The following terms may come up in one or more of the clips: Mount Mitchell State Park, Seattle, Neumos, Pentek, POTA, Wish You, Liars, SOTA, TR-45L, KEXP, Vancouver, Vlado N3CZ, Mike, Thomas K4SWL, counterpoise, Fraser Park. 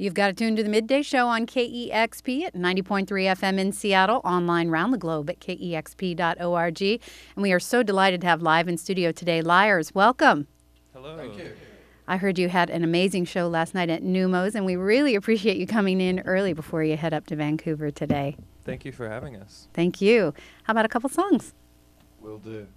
You've got to tune to the midday show on KEXP at 90.3 FM in Seattle, online round the globe at KEXP.org. And we are so delighted to have live in studio today, Liars. Welcome. Hello. Thank you. I heard you had an amazing show last night at Neumos, and we really appreciate you coming in early before you head up to Vancouver today. Thank you for having us. Thank you. How about a couple songs? Will do.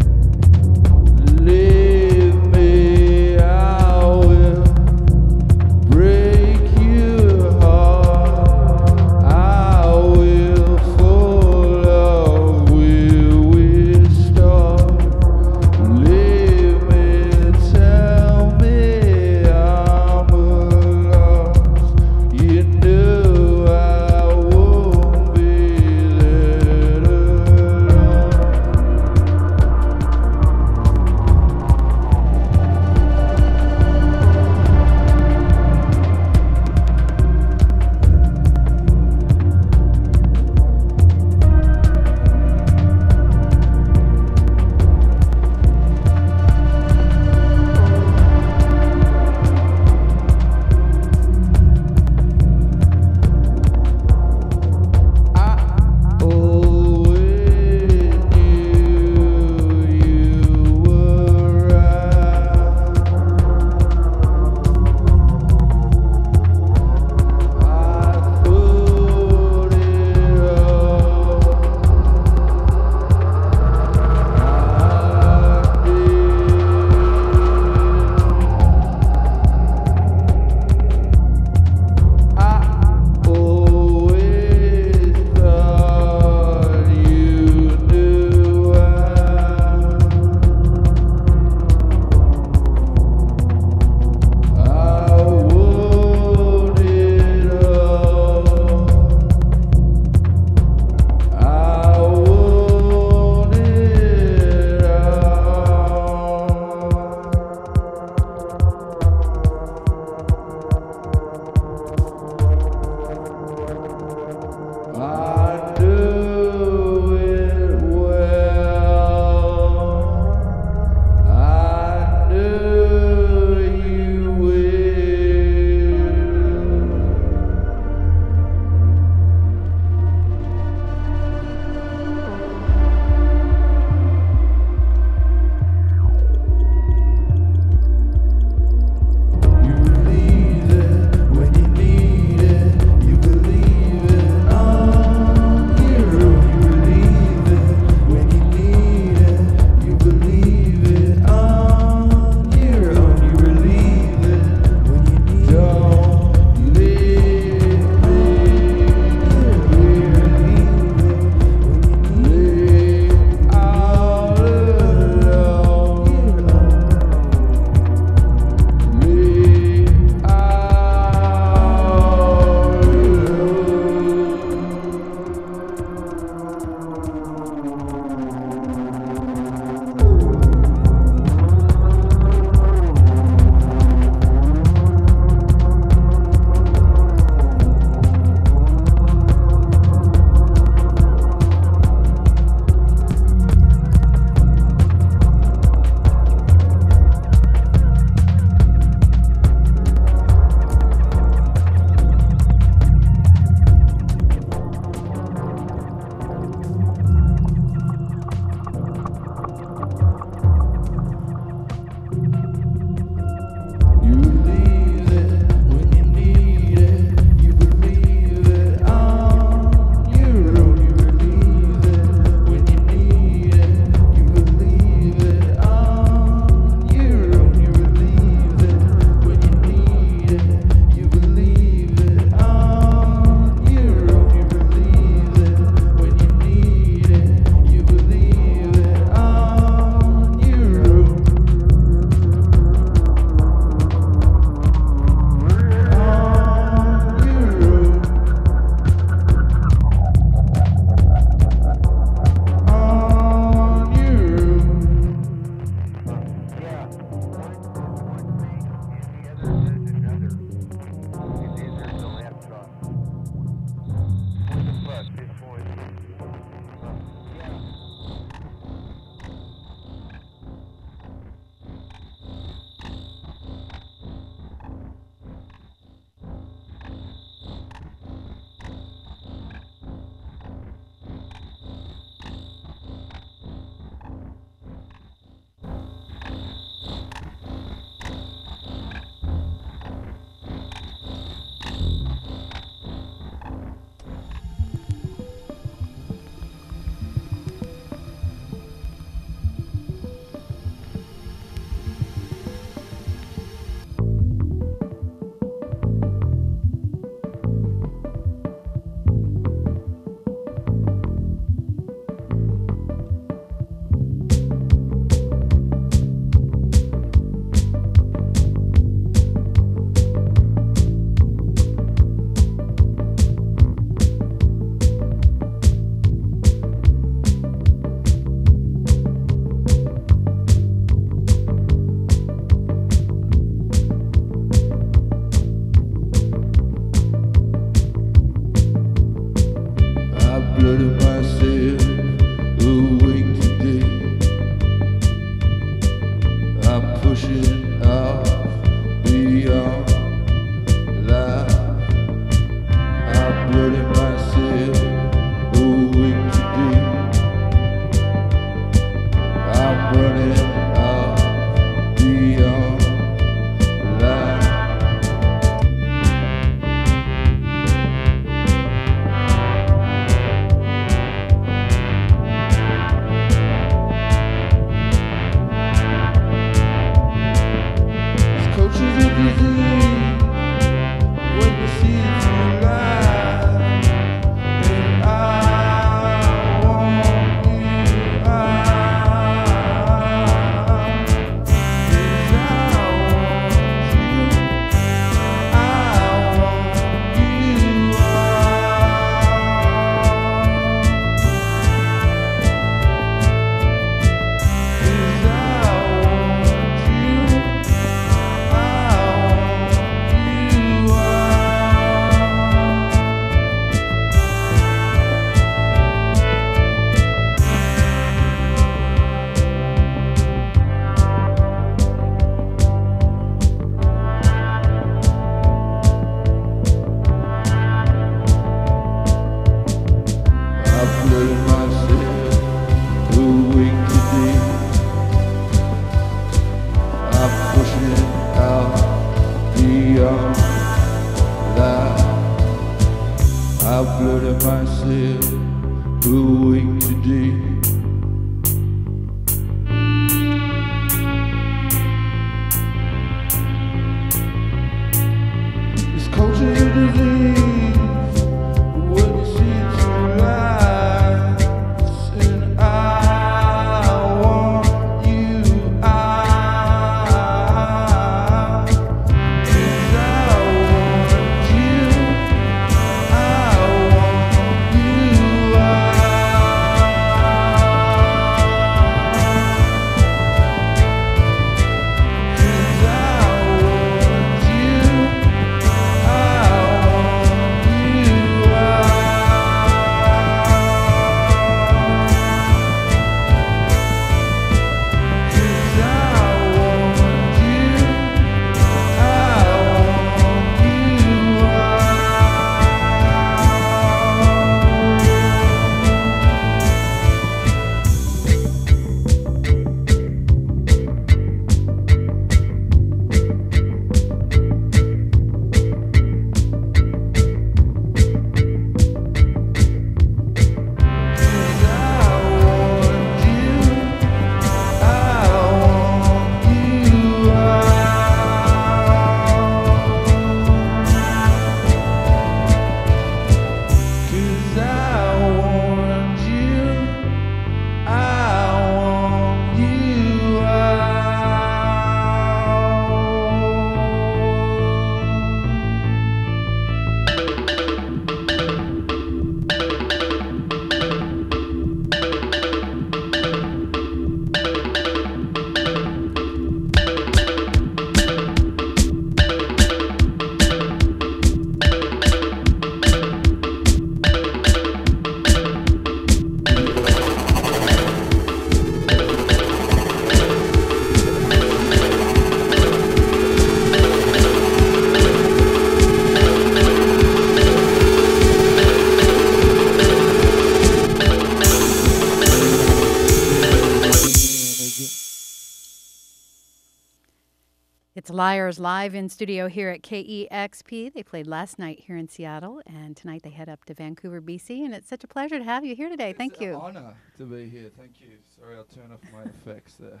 It's Liars live in studio here at KEXP. They played last night here in Seattle, and tonight they head up to Vancouver, BC. And it's such a pleasure to have you here today. Thank you. It's an honor to be here. Thank you. Sorry, I'll turn off my effects there.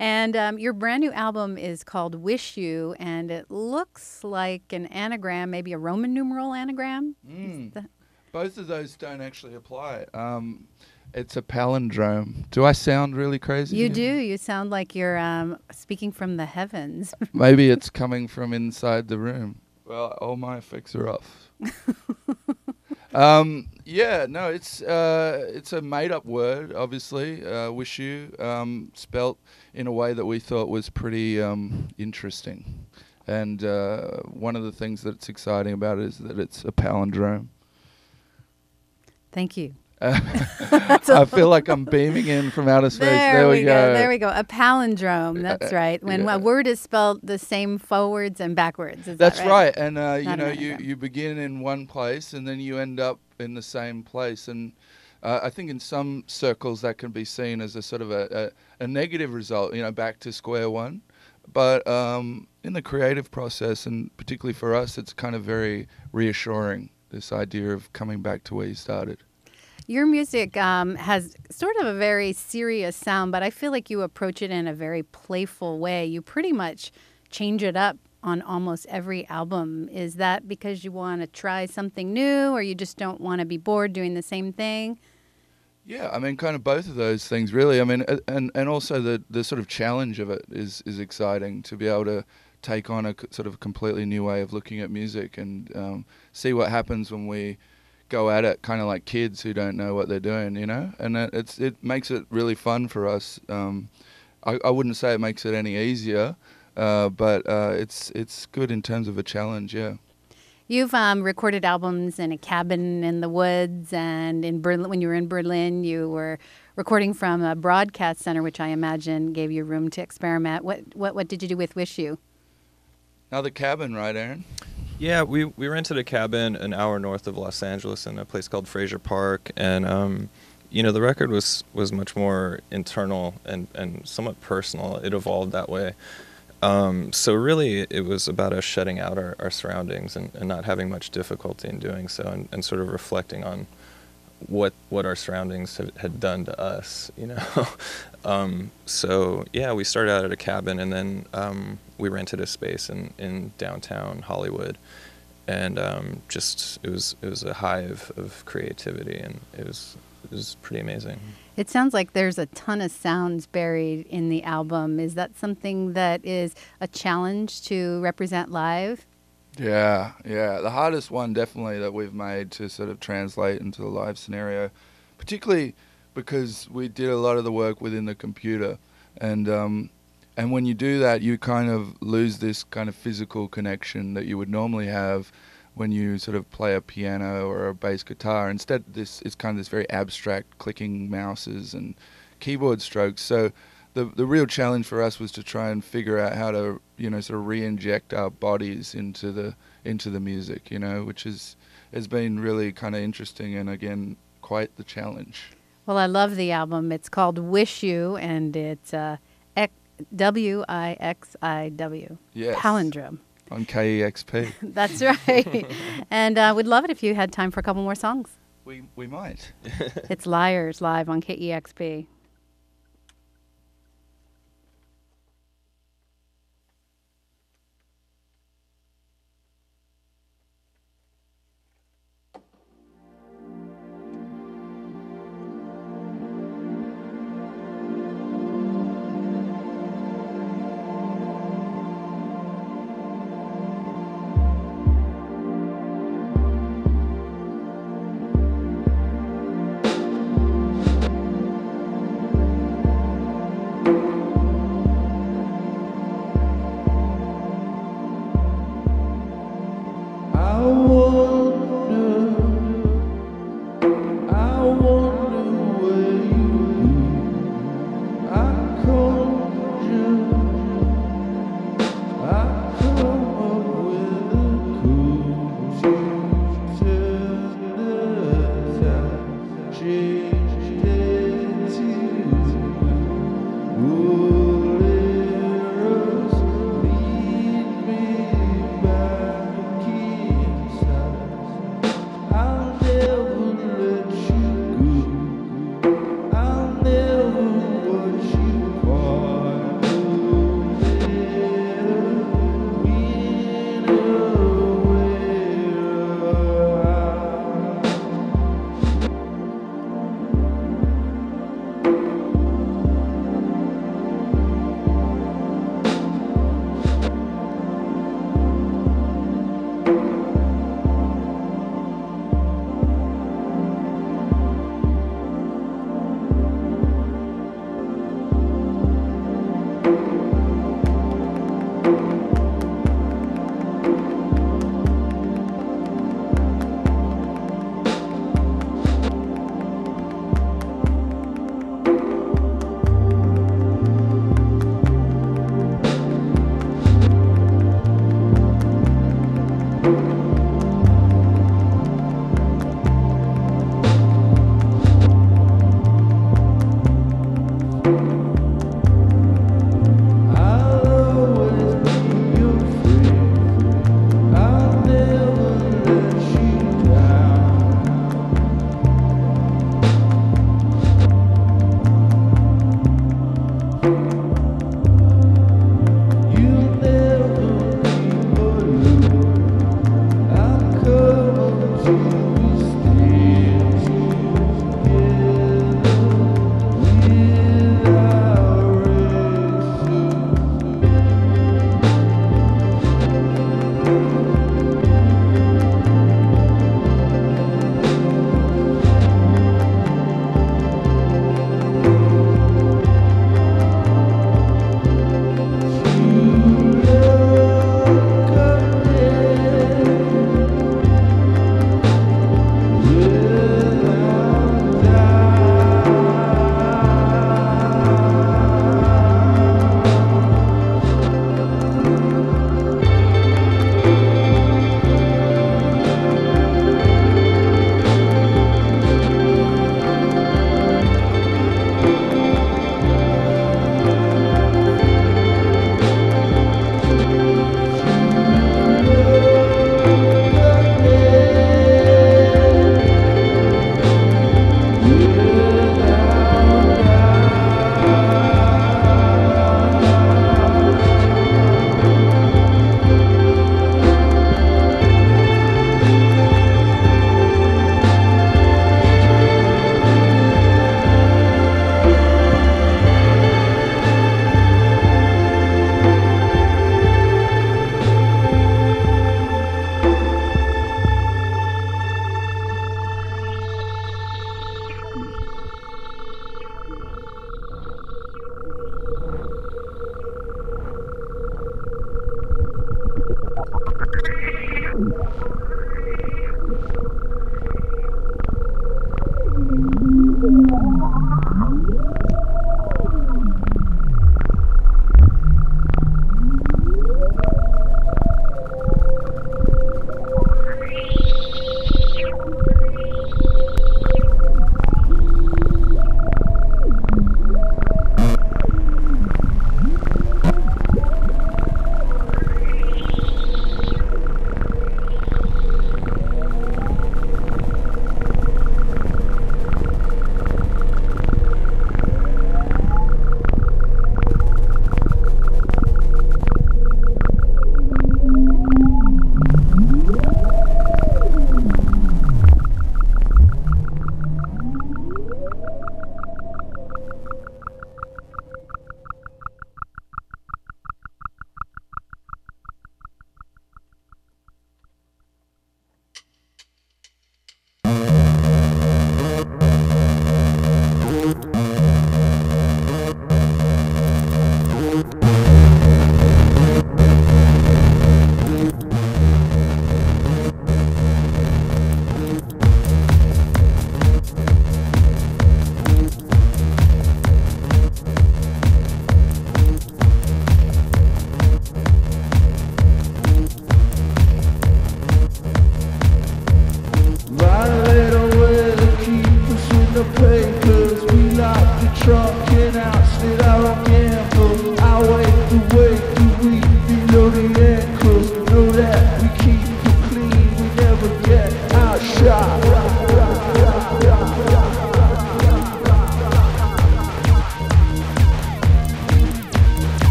And your brand new album is called Wish You, and it looks like an anagram, maybe a Roman numeral anagram. Mm. Both of those don't actually apply. It's a palindrome. Do I sound really crazy? You do. You sound like you're speaking from the heavens. Maybe it's coming from inside the room. Well, all my effects are off. Yeah, no, it's a made-up word, obviously, wish you, spelt in a way that we thought was pretty interesting. And one of the things that's exciting about it is that it's a palindrome. Thank you. I feel like I'm beaming in from outer space. There we go. There we go. A palindrome. That's right. When a word is spelled the same forwards and backwards. Is that right? And you know, you begin in one place and then you end up in the same place. And I think in some circles that can be seen as a sort of a negative result. You know, back to square one. But in the creative process, and particularly for us, it's kind of very reassuring. This idea of coming back to where you started. Your music has sort of a very serious sound, but I feel like you approach it in a very playful way. You pretty much change it up on almost every album. Is that because you want to try something new, or you just don't want to be bored doing the same thing? Yeah, I mean, kind of both of those things, really. I mean, and also the sort of challenge of it is exciting, to be able to take on a sort of completely new way of looking at music and see what happens when we go at it kind of like kids who don't know what they're doing, you know? And it makes it really fun for us. I wouldn't say it makes it any easier, but it's good in terms of a challenge, yeah. You've recorded albums in a cabin in the woods, and in Berlin, when you were in Berlin, you were recording from a broadcast center, which I imagine gave you room to experiment. What did you do with Wish You? Another cabin, right, Aaron? Yeah, we rented a cabin an hour north of Los Angeles in a place called Fraser Park, and you know, the record was much more internal and somewhat personal. It evolved that way. So really, it was about us shutting out our surroundings and not having much difficulty in doing so, and sort of reflecting on what our surroundings had done to us, you know. So yeah, we started out at a cabin, and then we rented a space in downtown Hollywood, and just it was a hive of creativity, and it was pretty amazing. It sounds like there's a ton of sounds buried in the album. Is that something that is a challenge to represent live? Yeah. The hardest one, definitely, that we've made to sort of translate into the live scenario, particularly because we did a lot of the work within the computer, and when you do that, you kind of lose this kind of physical connection that you would normally have when you sort of play a piano or a bass guitar. Instead, this is kind of this very abstract clicking mouses and keyboard strokes. So the real challenge for us was to try and figure out how to, you know, sort of re-inject our bodies into the music, you know, which has been really kind of interesting, and again, quite the challenge. Well, I love the album. It's called Wish You, and it's W-I-X-I-W. Yes. Palindrome. On KEXP. That's right. And we'd love it if you had time for a couple more songs. We might. It's Liars live on KEXP.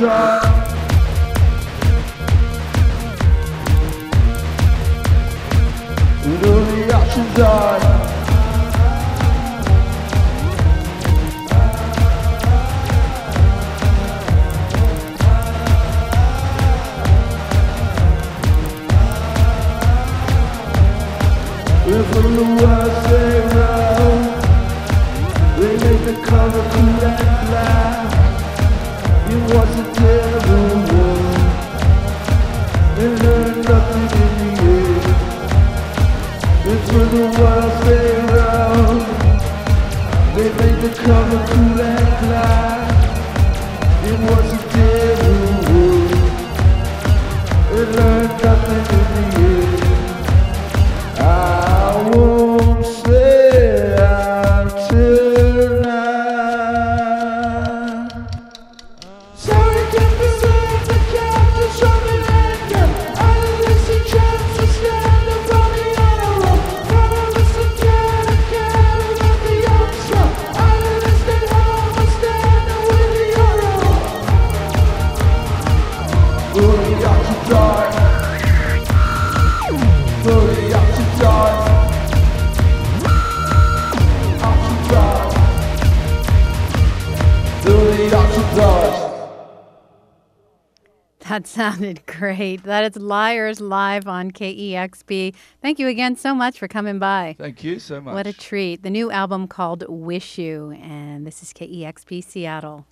better. Do the options are we're from the world's favorite. We make the color cool and black. It was a terrible war. They learned nothing in the end. It's for the world's favorite. They make the cover cool and black. It was a terrible war. They learned nothing in the end. I won't stay out till night. Sorry, can't deserve the captain, show me later. I don't miss a chance to stand up on the arrow. That sounded great. That is Liars live on KEXP. Thank you again so much for coming by. Thank you so much. What a treat. The new album called Wish You, and this is KEXP Seattle.